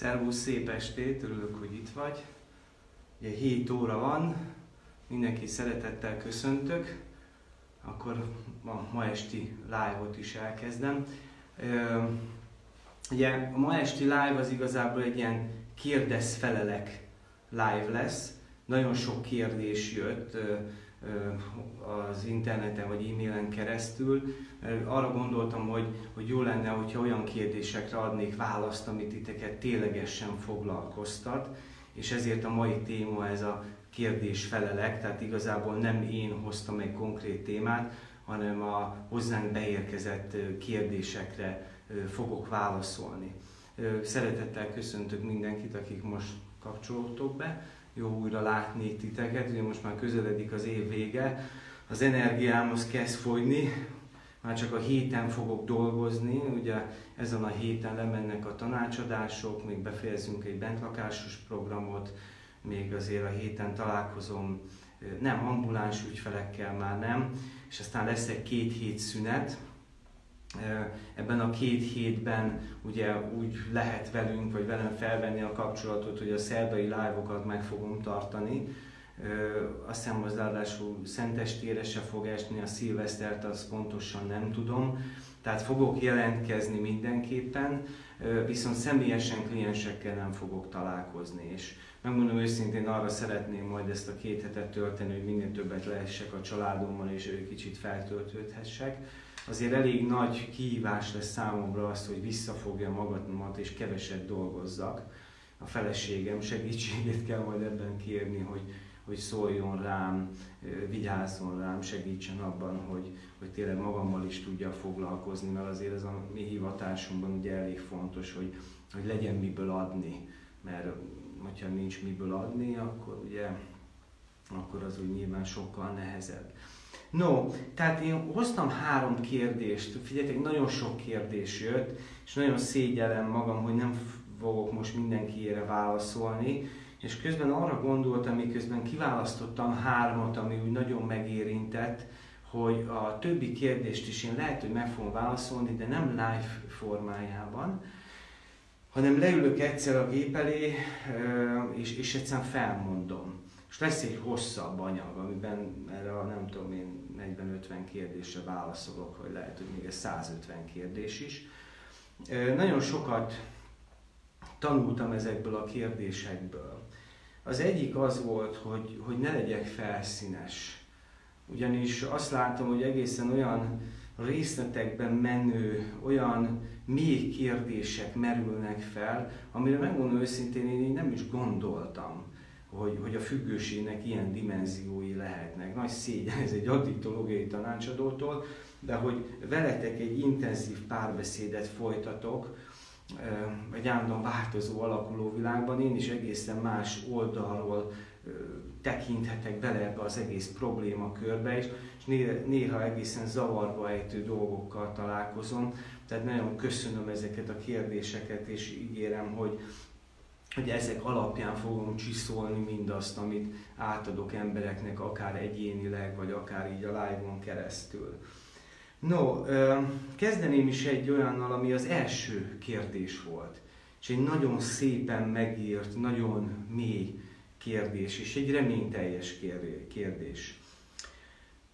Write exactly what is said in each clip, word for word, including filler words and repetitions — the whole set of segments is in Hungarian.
Szervusz, szép estét, örülök, hogy itt vagy. Ugye hét óra van, mindenki szeretettel köszöntök. Akkor a ma esti live-ot is elkezdem. Ugye a ma esti live az igazából egy ilyen kérdez-felelek live lesz. Nagyon sok kérdés jött az interneten vagy e-mailen keresztül. Arra gondoltam, hogy, hogy jó lenne, hogyha olyan kérdésekre adnék választ, amit titeket ténylegesen foglalkoztat, és ezért a mai téma ez a kérdés-felelek, tehát igazából nem én hoztam egy konkrét témát, hanem a hozzánk beérkezett kérdésekre fogok válaszolni. Szeretettel köszöntök mindenkit, akik most kapcsolódtok be. Jó újra látni titeket, ugye most már közeledik az év vége, az energiámhoz kezd fogyni, már csak a héten fogok dolgozni, ugye ezen a héten lemennek a tanácsadások, még befejezünk egy bentlakásos programot, még azért a héten találkozom, nem ambuláns ügyfelekkel már nem, és aztán lesz egy két hét szünet. Ebben a két hétben ugye úgy lehet velünk, vagy velem felvenni a kapcsolatot, hogy a szerdai live-okat meg fogom tartani. Azt hiszem, az ráadásul szentestére se fog esni, a szilvesztert azt pontosan nem tudom. Tehát fogok jelentkezni mindenképpen, viszont személyesen kliensekkel nem fogok találkozni. És megmondom őszintén, arra szeretném majd ezt a két hetet tölteni, hogy minél többet lehessek a családommal, és egy kicsit feltöltődhessek. Azért elég nagy kihívás lesz számomra az, hogy visszafogjam magamat és keveset dolgozzak. A feleségem segítségét kell majd ebben kérni, hogy, hogy szóljon rám, vigyázzon rám, segítsen abban, hogy, hogy tényleg magammal is tudja foglalkozni, mert azért ez a mi hivatásunkban ugye elég fontos, hogy, hogy legyen miből adni, mert ha nincs miből adni, akkor ugye akkor az úgy nyilván sokkal nehezebb. No, tehát én hoztam három kérdést, figyeljetek, nagyon sok kérdés jött, és nagyon szégyellem magam, hogy nem fogok most mindenkiére válaszolni, és közben arra gondoltam, miközben kiválasztottam hármat, ami úgy nagyon megérintett, hogy a többi kérdést is én lehet, hogy meg fogom válaszolni, de nem live formájában, hanem leülök egyszer a gép elé, és, és egyszerűen felmondom. És lesz egy hosszabb anyag, amiben erre a nem tudom én negyven-ötven kérdésre válaszolok, hogy lehet, hogy még ez százötven kérdés is. Nagyon sokat tanultam ezekből a kérdésekből. Az egyik az volt, hogy, hogy ne legyek felszínes. Ugyanis azt látom, hogy egészen olyan részletekben menő, olyan mély kérdések merülnek fel, amire megmondom őszintén, én nem is gondoltam. Hogy, hogy a függőségnek ilyen dimenziói lehetnek. Nagy szégyen, ez egy addiktológiai tanácsadótól, de hogy veletek egy intenzív párbeszédet folytatok, egy állandóan változó, alakuló világban, én is egészen más oldalról tekinthetek bele ebbe az egész problémakörbe is, és néha egészen zavarba ejtő dolgokkal találkozom. Tehát nagyon köszönöm ezeket a kérdéseket, és ígérem, hogy hogy ezek alapján fogom csiszolni mindazt, amit átadok embereknek, akár egyénileg, vagy akár így a live-on keresztül. No, kezdeném is egy olyannal, ami az első kérdés volt. És egy nagyon szépen megírt, nagyon mély kérdés, és egy reményteljes kérdés.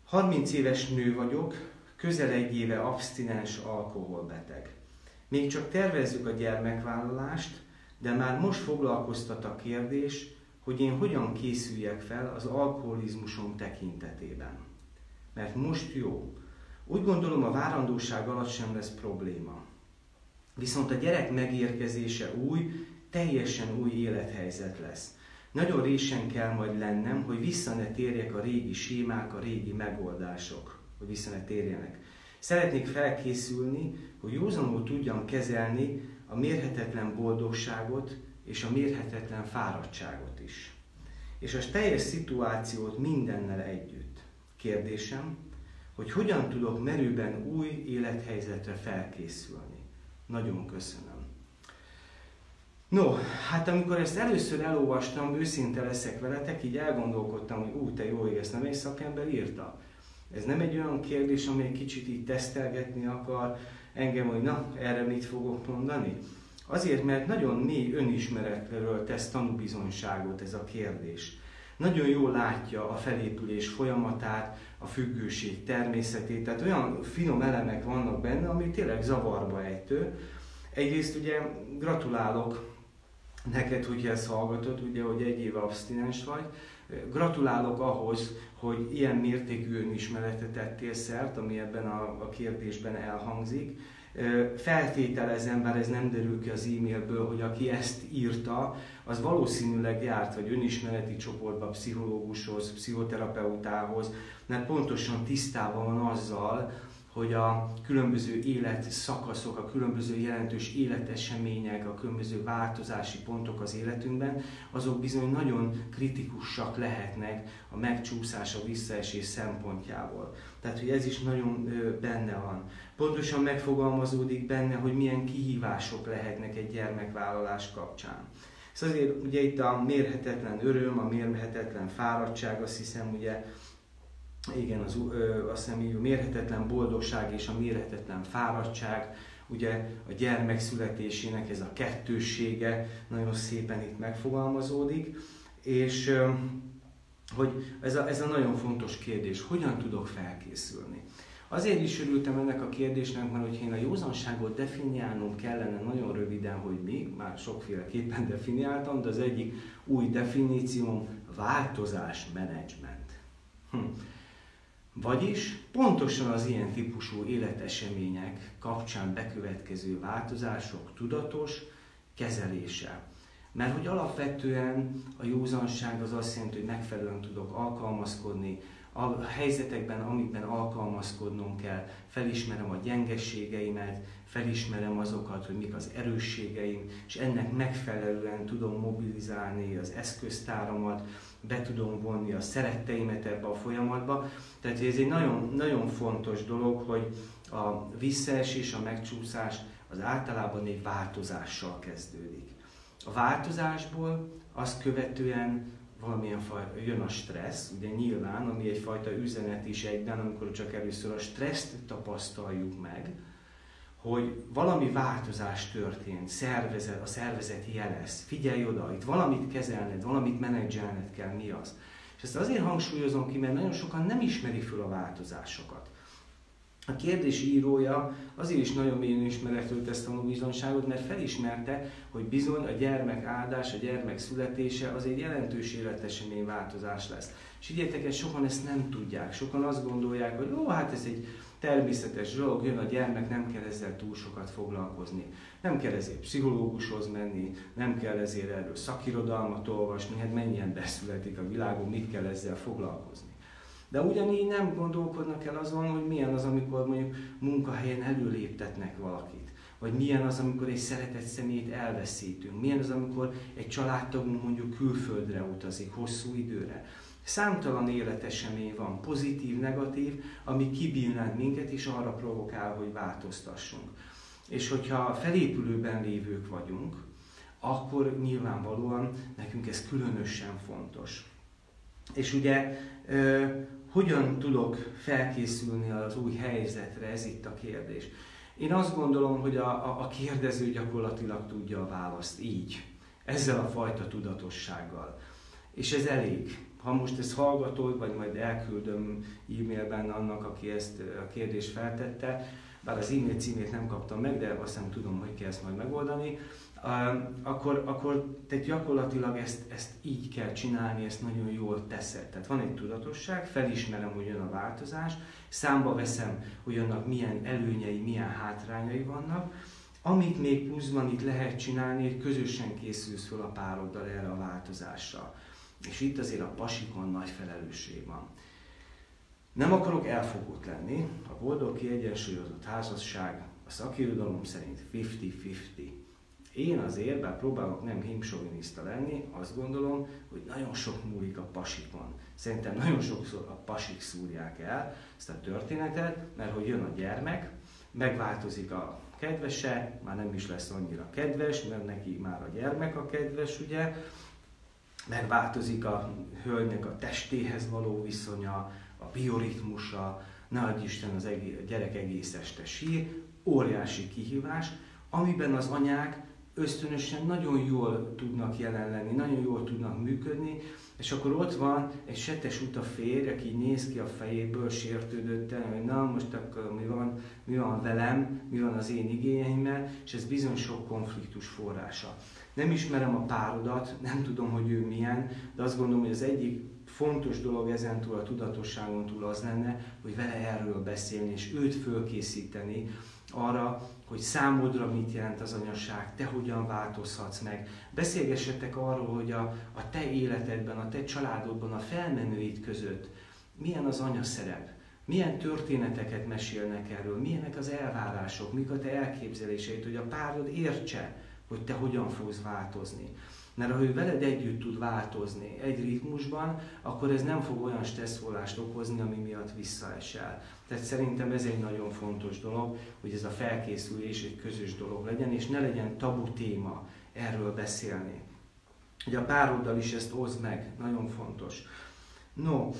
harminc éves nő vagyok, közel egy éve abstinens alkoholbeteg. Még csak tervezzük a gyermekvállalást, de már most foglalkoztat a kérdés, hogy én hogyan készüljek fel az alkoholizmusom tekintetében. Mert most jó. Úgy gondolom, a várandóság alatt sem lesz probléma. Viszont a gyerek megérkezése új, teljesen új élethelyzet lesz. Nagyon résen kell majd lennem, hogy vissza ne térjek a régi sémák, a régi megoldások, hogy vissza ne térjenek. Szeretnék felkészülni, hogy józanul tudjam kezelni a mérhetetlen boldogságot és a mérhetetlen fáradtságot is. És a teljes szituációt mindennel együtt. Kérdésem, hogy hogyan tudok merőben új élethelyzetre felkészülni. Nagyon köszönöm. No, hát amikor ezt először elolvastam, őszinte leszek veletek, így elgondolkodtam, hogy ú, te jó ég, ezt nem egy szakember írta. Ez nem egy olyan kérdés, amely kicsit így tesztelgetni akar engem, hogy na, erre mit fogok mondani? Azért, mert nagyon mély önismeretről tesz tanúbizonyságot ez a kérdés. Nagyon jól látja a felépülés folyamatát, a függőség természetét, tehát olyan finom elemek vannak benne, ami tényleg zavarba ejtő. Egyrészt ugye gratulálok neked, hogy ezt hallgatod, ugye, hogy egy éve abstinens vagy. Gratulálok ahhoz, hogy ilyen mértékű önismeretet tettél szert, ami ebben a kérdésben elhangzik. Feltételezem, bár ez nem derül ki az e-mailből, hogy aki ezt írta, az valószínűleg járt vagy önismereti csoportba, pszichológushoz, pszichoterapeutához, mert pontosan tisztában van azzal, hogy a különböző életszakaszok, a különböző jelentős életesemények, a különböző változási pontok az életünkben, azok bizony nagyon kritikusak lehetnek a megcsúszás, a visszaesés szempontjából. Tehát, hogy ez is nagyon benne van. Pontosan megfogalmazódik benne, hogy milyen kihívások lehetnek egy gyermekvállalás kapcsán. Szóval azért ugye itt a mérhetetlen öröm, a mérhetetlen fáradtság, azt hiszem ugye, igen, az, ö, azt hiszem, így, a mérhetetlen boldogság és a mérhetetlen fáradtság, ugye a gyermek születésének ez a kettőssége nagyon szépen itt megfogalmazódik, és ö, hogy ez a, ez a nagyon fontos kérdés, hogyan tudok felkészülni. Azért is örültem ennek a kérdésnek, mert hogyha én a józanságot definiálnom kellene nagyon röviden, hogy mi, már sokféleképpen definiáltam, de az egyik új definícióm változásmenedzsment. Hm. Vagyis pontosan az ilyen típusú életesemények kapcsán bekövetkező változások tudatos kezelése. Mert hogy alapvetően a józanság az azt jelenti, hogy megfelelően tudok alkalmazkodni, a helyzetekben, amikben alkalmazkodnom kell, felismerem a gyengeségeimet, felismerem azokat, hogy mik az erősségeim, és ennek megfelelően tudom mobilizálni az eszköztáramat, be tudom vonni a szeretteimet ebbe a folyamatba. Tehát ez egy nagyon, nagyon fontos dolog, hogy a visszaesés, a megcsúszás az általában egy változással kezdődik. A változásból azt követően valamilyen faj, jön a stressz, ugye nyilván, ami egyfajta üzenet is egyben, amikor csak először a stresszt tapasztaljuk meg, hogy valami változás történt, szervezet, a szervezet jelez, figyelj oda, itt valamit kezelned, valamit menedzselned kell, mi az. És ezt azért hangsúlyozom ki, mert nagyon sokan nem ismerik föl a változásokat. A kérdés írója azért is nagyon mélyen ismeretről tesz tanúbizonyságot, mert felismerte, hogy bizony a gyermek áldás, a gyermek születése az egy jelentős életesemény változás lesz. És higgyétek el, sokan ezt nem tudják, sokan azt gondolják, hogy ó, hát ez egy természetes dolog, jön a gyermek, nem kell ezzel túl sokat foglalkozni. Nem kell ezért pszichológushoz menni, nem kell ezért erről szakirodalmat olvasni, hát mennyi ember születik a világon, mit kell ezzel foglalkozni. De ugyanígy nem gondolkodnak el azon, hogy milyen az, amikor mondjuk munkahelyen előléptetnek valakit. Vagy milyen az, amikor egy szeretett személyt elveszítünk. Milyen az, amikor egy családtagunk mondjuk külföldre utazik, hosszú időre. Számtalan életesemény van, pozitív, negatív, ami kibillent minket és arra provokál, hogy változtassunk. És hogyha felépülőben lévők vagyunk, akkor nyilvánvalóan nekünk ez különösen fontos. És ugye ö, hogyan tudok felkészülni az új helyzetre, ez itt a kérdés. Én azt gondolom, hogy a, a, a kérdező gyakorlatilag tudja a választ így, ezzel a fajta tudatossággal. És ez elég. Ha most ezt hallgatod, vagy majd elküldöm e-mailben annak, aki ezt a kérdést feltette, bár az e-mail címét nem kaptam meg, de azt nem tudom, hogy kell ezt majd megoldani, akkor, akkor te gyakorlatilag ezt, ezt így kell csinálni, ezt nagyon jól teszed. Tehát van egy tudatosság, felismerem, hogy jön a változás, számba veszem, hogy annak milyen előnyei, milyen hátrányai vannak. Amit még pluszban itt lehet csinálni, hogy közösen készülsz fel a pároddal erre a változásra. És itt azért a pasikon nagy felelősség van. Nem akarok elfogult lenni, a boldog kiegyensúlyozott házasság a szakirodalom szerint fifty fifty. Én azért, bár próbálok nem himsoviniszta lenni, azt gondolom, hogy nagyon sok múlik a pasikon. Szerintem nagyon sokszor a pasik szúrják el ezt a történetet, mert hogy jön a gyermek, megváltozik a kedvese, már nem is lesz annyira kedves, mert neki már a gyermek a kedves, ugye, megváltozik a hölgynek a testéhez való viszonya, a bioritmusa, ne adj Isten, az egész, a gyerek egész este sír, óriási kihívás, amiben az anyák ösztönösen nagyon jól tudnak jelen lenni, nagyon jól tudnak működni, és akkor ott van egy setes utaférj, aki néz ki a fejéből sértődötten, hogy na most akkor mi van, mi van velem, mi van az én igényeimmel, és ez bizony sok konfliktus forrása. Nem ismerem a párodat, nem tudom, hogy ő milyen, de azt gondolom, hogy az egyik fontos dolog ezentúl a tudatosságon túl az lenne, hogy vele erről beszélni, és őt fölkészíteni arra, hogy számodra mit jelent az anyaság, te hogyan változhatsz meg. Beszélgessetek arról, hogy a, a te életedben, a te családodban, a felmenőid között milyen az anyaszerep, milyen történeteket mesélnek erről, milyenek az elvárások, mik a te elképzeléseid, hogy a párod értse, hogy te hogyan fogsz változni. Mert ha ő veled együtt tud változni egy ritmusban, akkor ez nem fog olyan stresszforrást okozni, ami miatt visszaesel. Tehát szerintem ez egy nagyon fontos dolog, hogy ez a felkészülés egy közös dolog legyen, és ne legyen tabu téma erről beszélni. Ugye a pároddal is ezt oszd meg, nagyon fontos. No,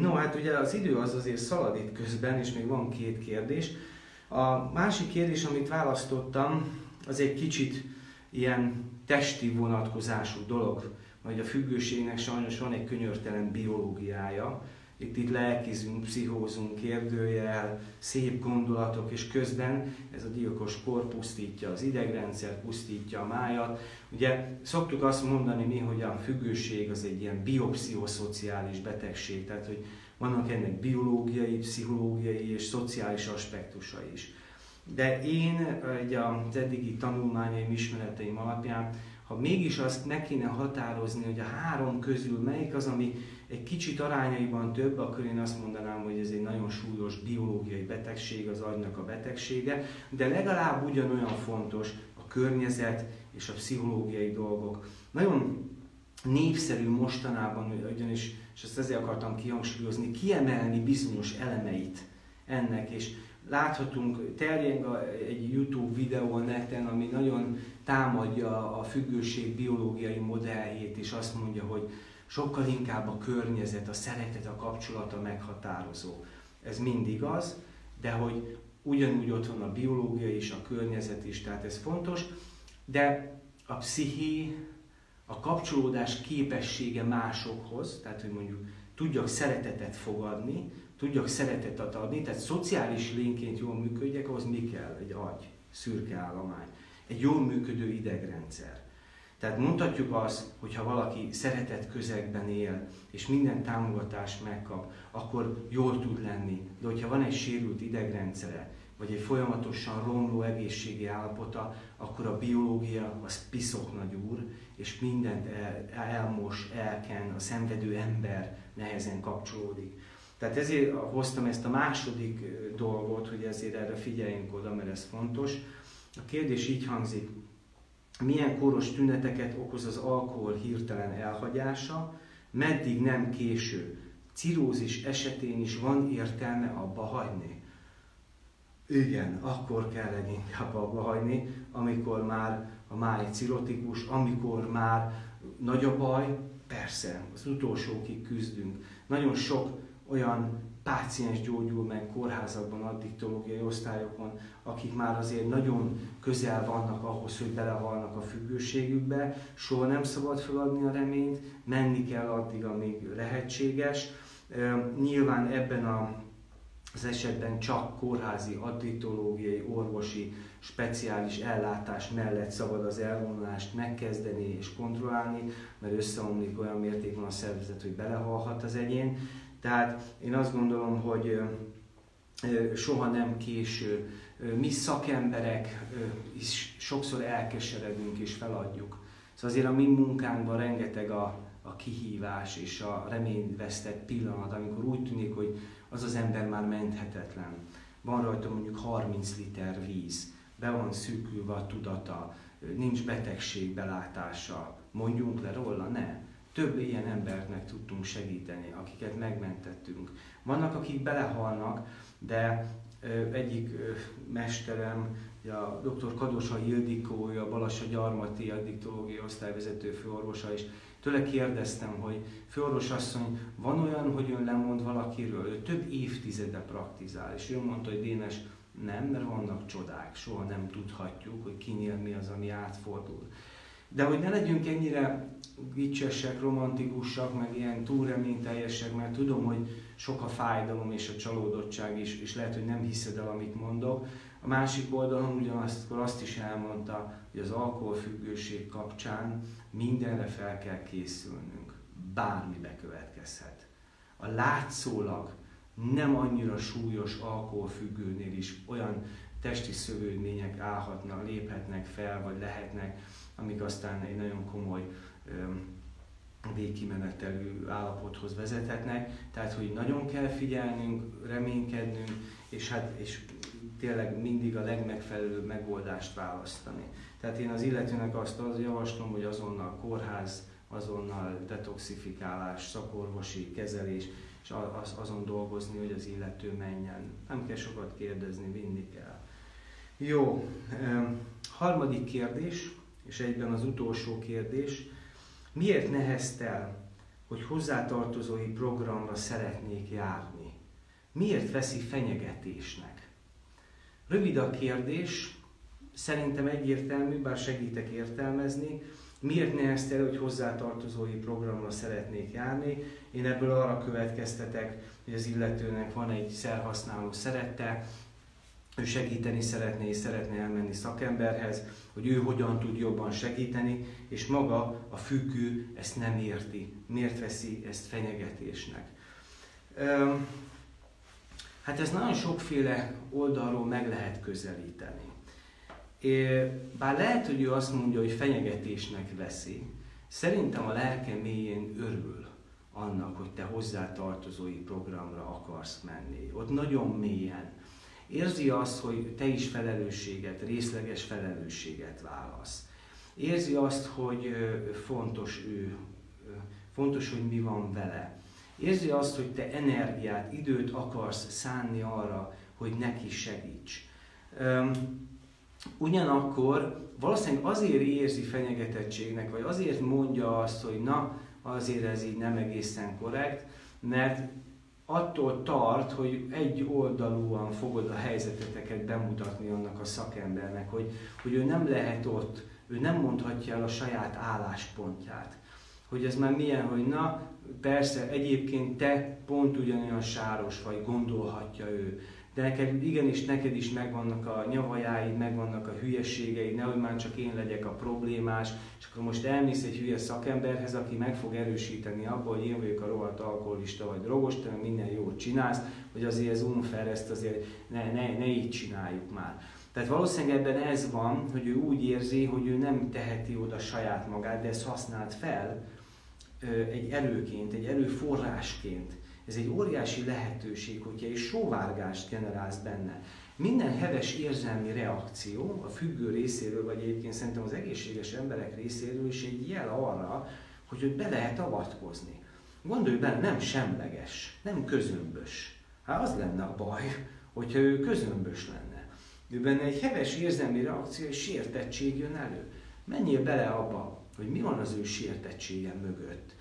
no hát ugye az idő az azért szalad itt közben, és még van két kérdés. A másik kérdés, amit választottam, az egy kicsit ilyen testi vonatkozású dolog, majd a függőségnek sajnos van egy könyörtelen biológiája. Itt, itt lelkizünk, pszichózunk, kérdőjel, szép gondolatok, és közben ez a gyilkos kor pusztítja az idegrendszer, pusztítja a májat. Ugye szoktuk azt mondani mi, hogy a függőség az egy ilyen biopszichoszociális betegség, tehát hogy vannak ennek biológiai, pszichológiai és szociális aspektusai is. De én egy az eddigi tanulmányaim, ismereteim alapján, ha mégis azt meg kéne határozni, hogy a három közül melyik az, ami egy kicsit arányaiban több, akkor én azt mondanám, hogy ez egy nagyon súlyos biológiai betegség, az agynak a betegsége, de legalább ugyanolyan fontos a környezet és a pszichológiai dolgok. Nagyon népszerű mostanában, ugyanis, és ezt ezért akartam kihangsúlyozni, kiemelni bizonyos elemeit ennek, és láthatunk, terjeng egy YouTube videó neten, ami nagyon támadja a függőség biológiai modelljét, és azt mondja, hogy sokkal inkább a környezet, a szeretet, a kapcsolata meghatározó. Ez mind igaz, de hogy ugyanúgy ott van a biológia és a környezet is, tehát ez fontos, de a psziché, a kapcsolódás képessége másokhoz, tehát hogy mondjuk tudjak szeretetet fogadni, tudjak szeretetet adni, tehát szociális lényként jól működjek, ahhoz mi kell? Egy agy, szürke állomány, egy jól működő idegrendszer. Tehát mondhatjuk azt, hogy ha valaki szeretett közegben él, és minden támogatást megkap, akkor jól tud lenni. De hogyha van egy sérült idegrendszere, vagy egy folyamatosan romló egészségi állapota, akkor a biológia az piszok nagy úr, és mindent el, elmos, elken, a szenvedő ember nehezen kapcsolódik. Tehát ezért hoztam ezt a második dolgot, hogy ezért erre figyeljünk oda, mert ez fontos. A kérdés így hangzik: milyen koros tüneteket okoz az alkohol hirtelen elhagyása, meddig nem késő? Cirózis esetén is van értelme abba hagyni? Igen, akkor kell leginkább abba hagyni, amikor már a máj cirotikus, amikor már nagy a baj, persze, az utolsókig küzdünk. Nagyon sok olyan páciens gyógyul meg kórházakban, addiktológiai osztályokon, akik már azért nagyon közel vannak ahhoz, hogy belehalnak a függőségükbe, soha nem szabad feladni a reményt, menni kell addig, amíg lehetséges. Nyilván ebben az esetben csak kórházi, addiktológiai, orvosi, speciális ellátás mellett szabad az elvonulást megkezdeni és kontrollálni, mert összeomlik olyan mértékben a szervezet, hogy belehalhat az egyén. Tehát én azt gondolom, hogy soha nem késő. Mi szakemberek is sokszor elkeseredünk és feladjuk. Szóval azért a mi munkánkban rengeteg a, a kihívás és a reményvesztett pillanat, amikor úgy tűnik, hogy az az ember már menthetetlen. Van rajta mondjuk harminc liter víz, be van szűkülve a tudata, nincs betegségbelátása, mondjunk le róla, ne. Több ilyen embernek tudtunk segíteni, akiket megmentettünk. Vannak, akik belehalnak, de egyik mesterem, a dr. Kadosa Ildikó, a Balassa Gyarmati addiktológiai osztályvezető főorvosa is, tőle kérdeztem, hogy főorvos asszony, van olyan, hogy ön lemond valakiről? Ő több évtizede praktizál, és ő mondta, hogy Dénes, Nem, mert vannak csodák, soha nem tudhatjuk, hogy kinél mi az, ami átfordul. De hogy ne legyünk ennyire gicsesek, romantikusak, meg ilyen túlreményteljesek, mert tudom, hogy sok a fájdalom és a csalódottság is, és lehet, hogy nem hiszed el, amit mondok. A másik oldalon ugyanakkor azt is elmondta, hogy az alkoholfüggőség kapcsán mindenre fel kell készülnünk. Bármi bekövetkezhet. A látszólag nem annyira súlyos alkoholfüggőnél is olyan testi szövődmények állhatnak, léphetnek fel, vagy lehetnek, amik aztán egy nagyon komoly végkimenetelű állapothoz vezethetnek. Tehát, hogy nagyon kell figyelnünk, reménykednünk, és, hát, és tényleg mindig a legmegfelelőbb megoldást választani. Tehát én az illetőnek azt javaslom, hogy azonnal kórház, azonnal detoxifikálás, szakorvosi kezelés, és az, azon dolgozni, hogy az illető menjen. Nem kell sokat kérdezni, vinni kell. Jó, harmadik kérdés, és egyben az utolsó kérdés. Miért neheztel, hogy hozzátartozói programra szeretnék járni? Miért veszi fenyegetésnek? Rövid a kérdés, szerintem egyértelmű, bár segítek értelmezni. Miért neheztel, hogy hozzátartozói programra szeretnék járni? Én ebből arra következtetek, hogy az illetőnek van egy szerhasználó szerette, ő segíteni szeretné és szeretné elmenni szakemberhez, hogy ő hogyan tud jobban segíteni, és maga a függő ezt nem érti. Miért veszi ezt fenyegetésnek? Hát ez nagyon sokféle oldalról meg lehet közelíteni. Bár lehet, hogy ő azt mondja, hogy fenyegetésnek veszi, szerintem a lelke mélyén örül annak, hogy te hozzátartozói programra akarsz menni. Ott nagyon mélyen. Érzi azt, hogy te is felelősséget, részleges felelősséget válasz. Érzi azt, hogy fontos ő, fontos, hogy mi van vele. Érzi azt, hogy te energiát, időt akarsz szánni arra, hogy neki segíts. Ugyanakkor valószínűleg azért érzi fenyegetettségnek, vagy azért mondja azt, hogy na, azért ez így nem egészen korrekt, mert attól tart, hogy egy oldalúan fogod a helyzeteteket bemutatni annak a szakembernek, hogy, hogy ő nem lehet ott, ő nem mondhatja el a saját álláspontját. Hogy ez már milyen, hogy na, persze, egyébként te pont ugyanolyan sáros vagy, gondolhatja ő. De neked, igenis, neked is megvannak a nyavajáid, megvannak a hülyeségeid, nehogy már csak én legyek a problémás, és akkor most elmész egy hülye szakemberhez, aki meg fog erősíteni abból, hogy én vagyok a rohadt alkoholista vagy drogos, te minden jót csinálsz, hogy azért ez unfair, ezt azért ne, ne, ne így csináljuk már. Tehát valószínűleg ebben ez van, hogy ő úgy érzi, hogy ő nem teheti oda saját magát, de ezt használt fel egy erőként, egy erőforrásként. Ez egy óriási lehetőség, hogyha egy sóvárgást generálsz benne. Minden heves érzelmi reakció a függő részéről, vagy egyébként szerintem az egészséges emberek részéről is egy jel arra, hogy őt be lehet avatkozni. Gondolj bele, nem semleges, nem közömbös. Hát az lenne a baj, hogyha ő közömbös lenne. Ő benne egy heves érzelmi reakció, és sértettség jön elő. Menjél bele abba, hogy mi van az ő sértettsége mögött.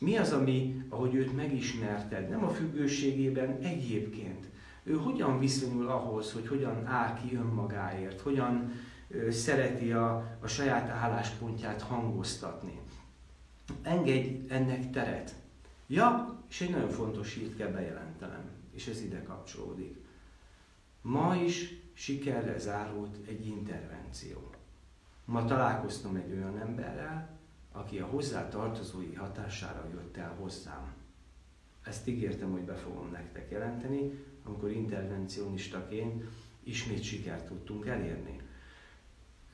Mi az, ami, ahogy őt megismerted, nem a függőségében, egyébként. Ő hogyan viszonyul ahhoz, hogy hogyan áll ki önmagáért, hogyan ö, szereti a, a saját álláspontját hangoztatni. Engedj ennek teret. Ja, és egy nagyon fontos hírt kell bejelentenem, és ez ide kapcsolódik. Ma is sikerre zárult egy intervenció. Ma találkoztam egy olyan emberrel, aki a hozzátartozói hatására jött el hozzám. Ezt ígértem, hogy be fogom nektek jelenteni, amikor intervencionistaként ismét sikert tudtunk elérni.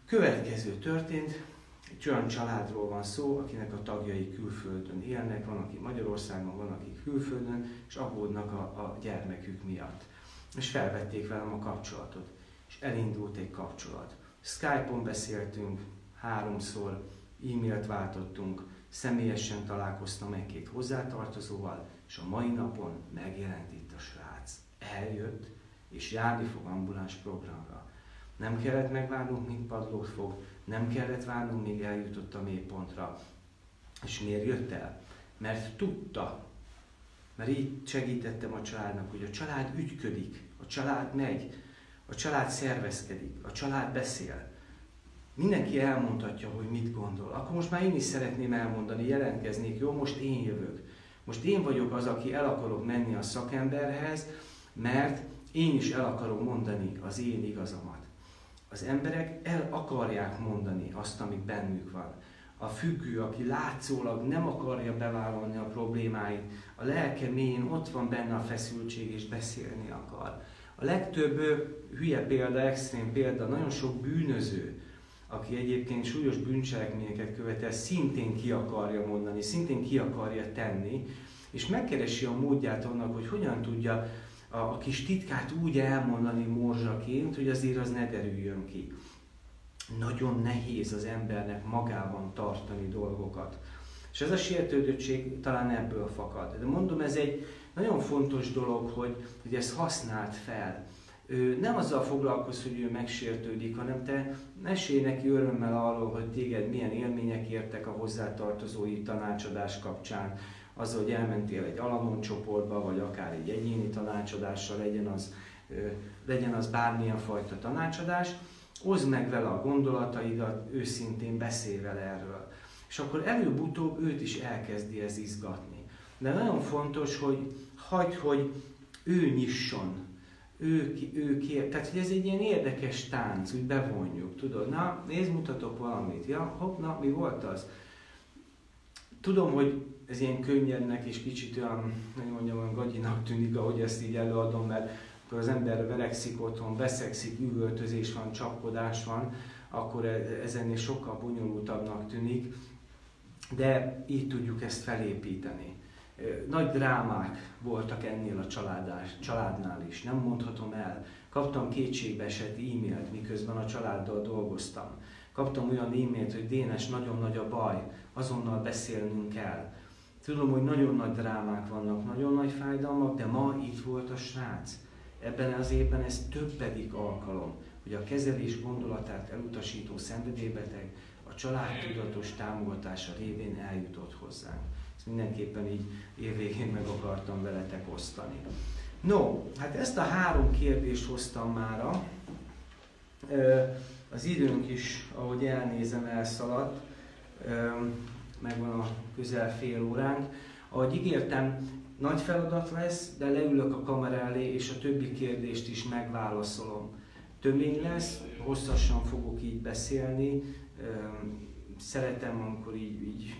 Következő történt, egy olyan családról van szó, akinek a tagjai külföldön élnek, van, aki Magyarországon, van, aki külföldön, és aggódnak a, a gyermekük miatt. És felvették velem a kapcsolatot, és elindult egy kapcsolat. Skype-on beszéltünk háromszor, e-mailt váltottunk, személyesen találkoztam egy-két hozzátartozóval, és a mai napon megjelent itt a srác. Eljött, és járni fog ambuláns programra. Nem kellett megvárnunk, mint padlót fog, nem kellett várnunk, míg eljutott a mélypontra. És miért jött el? Mert tudta, mert így segítettem a családnak, hogy a család ügyködik, a család megy, a a család szervezkedik, a család beszél. Mindenki elmondhatja, hogy mit gondol. Akkor most már én is szeretném elmondani, jelentkeznék, jó, most én jövök. Most én vagyok az, aki el akarok menni a szakemberhez, mert én is el akarom mondani az én igazamat. Az emberek el akarják mondani azt, amit bennük van. A függő, aki látszólag nem akarja bevállalni a problémáit, a lelke mélyén ott van benne a feszültség és beszélni akar. A legtöbb hülye példa, extrém példa, nagyon sok bűnöző, aki egyébként súlyos bűncselekményeket követel, szintén ki akarja mondani, szintén ki akarja tenni, és megkeresi a módját annak, hogy hogyan tudja a, a kis titkát úgy elmondani morzsaként, hogy azért az ne derüljön ki. Nagyon nehéz az embernek magában tartani dolgokat. És ez a sértődöttség talán ebből fakad. De mondom, ez egy nagyon fontos dolog, hogy, hogy ezt használd fel. Ő nem azzal foglalkozz, hogy ő megsértődik, hanem te mesélj neki örömmel arról, hogy téged milyen élmények értek a hozzátartozói tanácsadás kapcsán, azzal, hogy elmentél egy Alanon csoportba, vagy akár egy egyéni tanácsadással, legyen az, legyen az bármilyen fajta tanácsadás. Oszd meg vele a gondolataidat, őszintén beszélj vele erről. És akkor előbb-utóbb őt is elkezdi ez izgatni. De nagyon fontos, hogy hagyd, hogy ő nyisson. Ő, ő kér, tehát hogy ez egy ilyen érdekes tánc, úgy bevonjuk, tudod, na nézd, mutatok valamit, ja, hopp, na mi volt az? Tudom, hogy ez ilyen könnyednek és kicsit olyan, hogy mondjam, olyan gagyinak tűnik, ahogy ezt így előadom, mert akkor az ember verekszik otthon, veszekszik, üvöltözés van, csapkodás van, akkor ez ennél sokkal bonyolultabbnak tűnik, de így tudjuk ezt felépíteni. Nagy drámák voltak ennél a családás, családnál is, nem mondhatom el. Kaptam kétségbeesett e-mailt, miközben a családdal dolgoztam. Kaptam olyan e-mailt, hogy Dénes, nagyon nagy a baj, azonnal beszélnünk kell. Tudom, hogy nagyon nagy drámák vannak, nagyon nagy fájdalmak, de ma itt volt a srác. Ebben az évben ez többedik alkalom, hogy a kezelés gondolatát elutasító szenvedélybeteg a család tudatos támogatása révén eljutott hozzánk. Mindenképpen így évvégén meg akartam veletek osztani. No, hát ezt a három kérdést hoztam mára. Az időnk is, ahogy elnézem, elszaladt. Megvan a közel fél óránk. Ahogy ígértem, nagy feladat lesz, de leülök a kamera elé, és a többi kérdést is megválaszolom. Tömény lesz, hosszasan fogok így beszélni. Szeretem, amikor így... így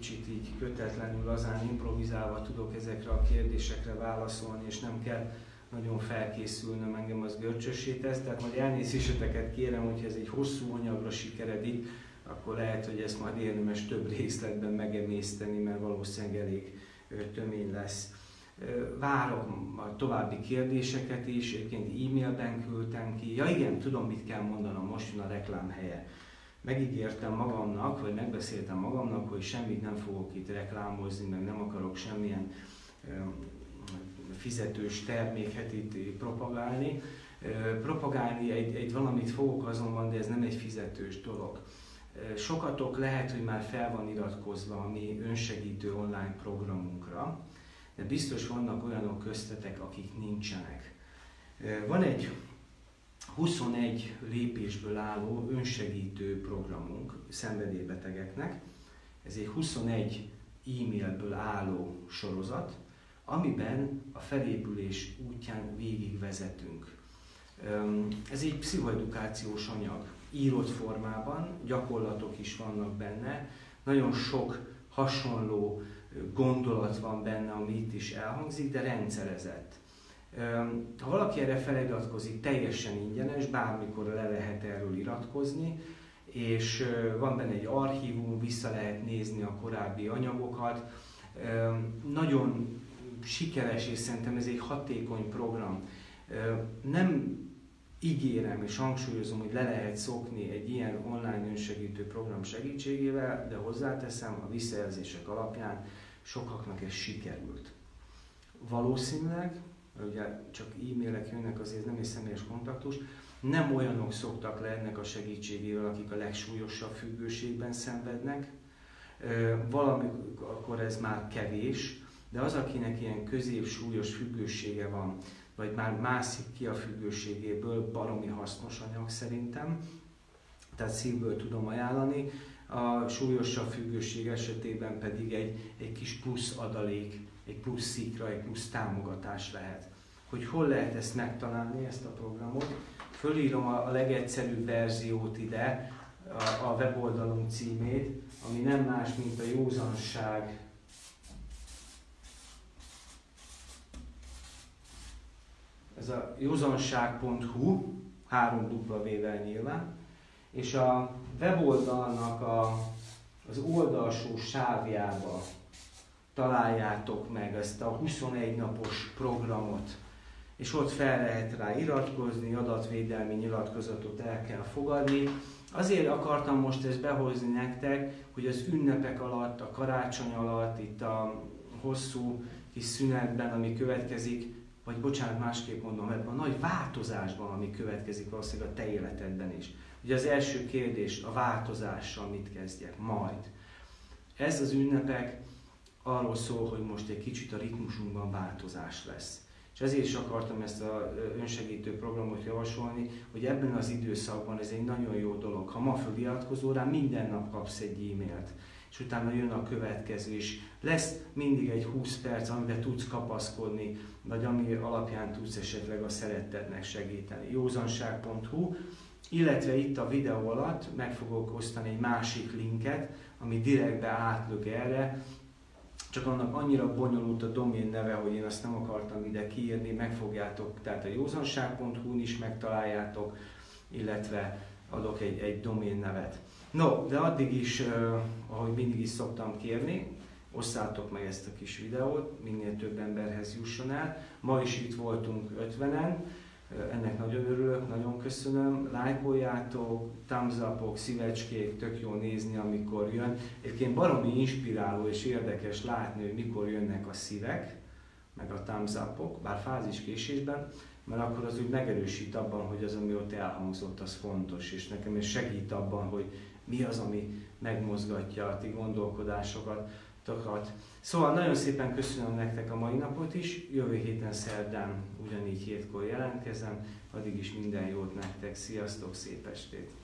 kicsit így kötetlenül, lazán, improvizálva tudok ezekre a kérdésekre válaszolni, és nem kell nagyon felkészülnöm, engem az görcsössé tesz. Tehát majd elnézéseteket kérem, hogyha ez egy hosszú anyagra sikeredik, akkor lehet, hogy ezt majd érdemes több részletben megemészteni, mert valószínűleg elég tömény lesz. Várok a további kérdéseket is, egyébként e-mailben küldtem ki. Ja igen, tudom, mit kell mondanom, most jön a reklám helye. Megígértem magamnak, vagy megbeszéltem magamnak, hogy semmit nem fogok itt reklámozni, meg nem akarok semmilyen fizetős terméket itt propagálni. Propagálni egy, egy valamit fogok azonban, de ez nem egy fizetős dolog. Sokatok lehet, hogy már fel van iratkozva a mi önsegítő online programunkra, de biztos vannak olyanok köztetek, akik nincsenek. Van egy huszonegy lépésből álló önsegítő programunk szenvedélybetegeknek. Ez egy huszonegy e-mailből álló sorozat, amiben a felépülés útján végigvezetünk. Ez egy pszichoedukációs anyag, írott formában, gyakorlatok is vannak benne, nagyon sok hasonló gondolat van benne, ami itt is elhangzik, de rendszerezett. Ha valaki erre feliratkozik, teljesen ingyenes, bármikor le lehet erről iratkozni, és van benne egy archívum, vissza lehet nézni a korábbi anyagokat. Nagyon sikeres, és szerintem ez egy hatékony program. Nem ígérem és hangsúlyozom, hogy le lehet szokni egy ilyen online önsegítő program segítségével, de hozzáteszem, a visszajelzések alapján sokaknak ez sikerült. Valószínűleg, ugye csak e-mailek jönnek, azért nem egy személyes kontaktus, nem olyanok szoktak le ennek a segítségével, akik a legsúlyosabb függőségben szenvednek. Valamikor ez már kevés, de az, akinek ilyen középsúlyos függősége van, vagy már mászik ki a függőségéből, baromi hasznos anyag szerintem, tehát szívből tudom ajánlani. A súlyosabb függőség esetében pedig egy, egy kis plusz adalék, egy plusz szikra, egy plusz támogatás lehet. Hogy hol lehet ezt megtalálni, ezt a programot? Fölírom a, a legegyszerűbb verziót ide, a, a weboldalom címét, ami nem más, mint a józanság ez a józanság pont hu, három dupla vé-vel nyilván, és a weboldalnak a, az oldalsó sávjába találjátok meg ezt a huszonegy napos programot, és ott fel lehet rá iratkozni, adatvédelmi nyilatkozatot el kell fogadni. Azért akartam most ezt behozni nektek, hogy az ünnepek alatt, a karácsony alatt, itt a hosszú kis szünetben, ami következik, vagy bocsánat, másképp mondom, ebben a nagy változásban, ami következik valószínűleg a te életedben is. Ugye az első kérdés, a változással mit kezdjek majd. Ez az ünnepek arról szól, hogy most egy kicsit a ritmusunkban változás lesz. És ezért is akartam ezt az önsegítő programot javasolni, hogy ebben az időszakban ez egy nagyon jó dolog. Ha ma feliratkozol rá, minden nap kapsz egy e-mailt, és utána jön a következő is. Lesz mindig egy húsz perc, amiben tudsz kapaszkodni, vagy ami alapján tudsz esetleg a szerettednek segíteni. józanság pont hu, illetve itt a videó alatt meg fogok osztani egy másik linket, ami direktbe átlök erre, csak annak annyira bonyolult a domén neve, hogy én azt nem akartam ide kiírni, megfogjátok, tehát a józanság pont hu-n is megtaláljátok, illetve adok egy, egy domén nevet. No, de addig is, eh, ahogy mindig is szoktam kérni, osszátok meg ezt a kis videót, minél több emberhez jusson el. Ma is itt voltunk ötvenen, ennek nagyon örülök, nagyon köszönöm. Lájkoljátok, thumbs up-ok, szívecskék, tök jó nézni, amikor jön. Egyébként baromi inspiráló és érdekes látni, hogy mikor jönnek a szívek, meg a thumbs up-ok, bár fáziskésésben, mert akkor az úgy megerősít abban, hogy az, ami ott elhangzott, az fontos, és nekem is segít abban, hogy mi az, ami megmozgatja a ti gondolkodásokat. Tokat. Szóval nagyon szépen köszönöm nektek a mai napot is, jövő héten szerdán ugyanígy hétkor jelentkezem, addig is minden jót nektek, sziasztok, szép estét!